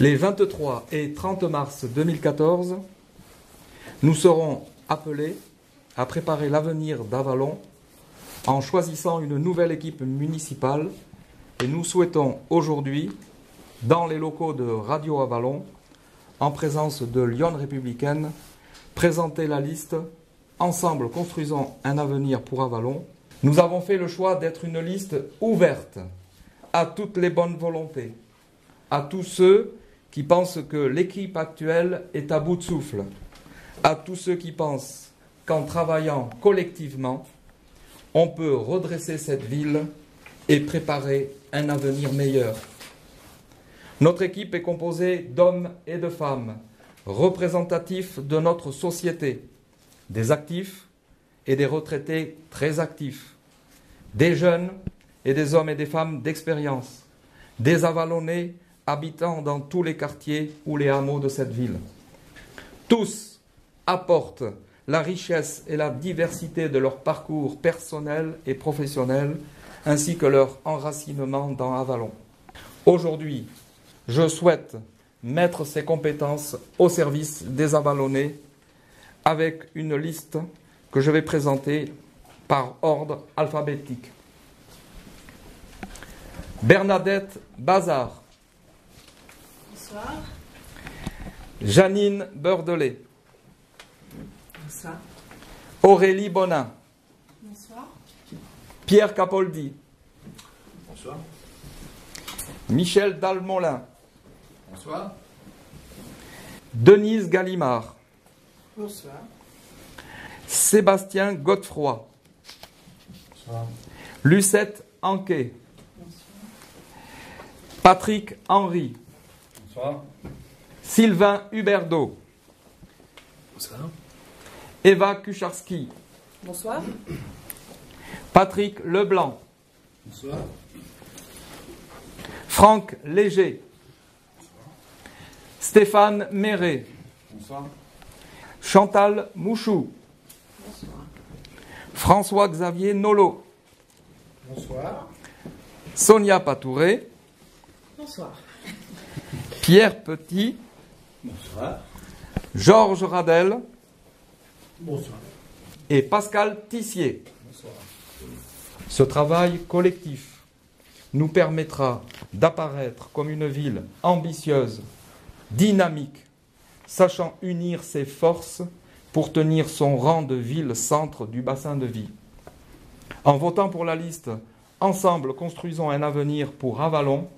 Les 23 et 30 mars 2014, nous serons appelés à préparer l'avenir d'Avallon en choisissant une nouvelle équipe municipale et nous souhaitons aujourd'hui, dans les locaux de Radio Avallon, en présence de L'Yonne Républicaine, présenter la liste « Ensemble construisons un avenir pour Avallon ». Nous avons fait le choix d'être une liste ouverte à toutes les bonnes volontés, à tous ceux qui pensent que l'équipe actuelle est à bout de souffle, à tous ceux qui pensent qu'en travaillant collectivement, on peut redresser cette ville et préparer un avenir meilleur. Notre équipe est composée d'hommes et de femmes, représentatifs de notre société, des actifs et des retraités très actifs, des jeunes et des hommes et des femmes d'expérience, des Avallonnais habitant dans tous les quartiers ou les hameaux de cette ville. Tous apportent la richesse et la diversité de leur parcours personnel et professionnel, ainsi que leur enracinement dans Avallon. Aujourd'hui, je souhaite mettre ces compétences au service des Avallonnais avec une liste que je vais présenter par ordre alphabétique. Bernadette Bazar. Bonsoir. Janine Beurdelet. Bonsoir. Aurélie Bonin. Bonsoir. Pierre Capoldi. Bonsoir. Michel Dalmolin. Bonsoir. Denise Gallimard. Bonsoir. Sébastien Godefroy. Bonsoir. Lucette Anquet. Bonsoir. Patrick Henry. Bonsoir. Sylvain Huberdeau. Bonsoir. Eva Kucharski. Bonsoir. Patrick Leblanc. Bonsoir. Franck Léger. Bonsoir. Stéphane Méré. Bonsoir. Chantal Mouchou. Bonsoir. François-Xavier Nolo. Bonsoir. Sonia Patouré. Bonsoir. Pierre Petit. Bonsoir. Georges Radel. Bonsoir. Et Pascal Tissier. Bonsoir. Ce travail collectif nous permettra d'apparaître comme une ville ambitieuse, dynamique, sachant unir ses forces pour tenir son rang de ville-centre du bassin de vie. En votant pour la liste « Ensemble, construisons un avenir pour Avallon »,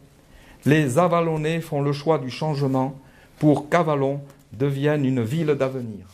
les Avallonnais font le choix du changement pour qu'Avallon devienne une ville d'avenir.